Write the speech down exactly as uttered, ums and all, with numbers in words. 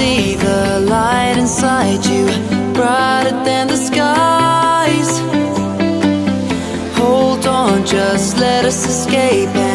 see the light inside you, brighter than the skies. Hold on, just let us escape.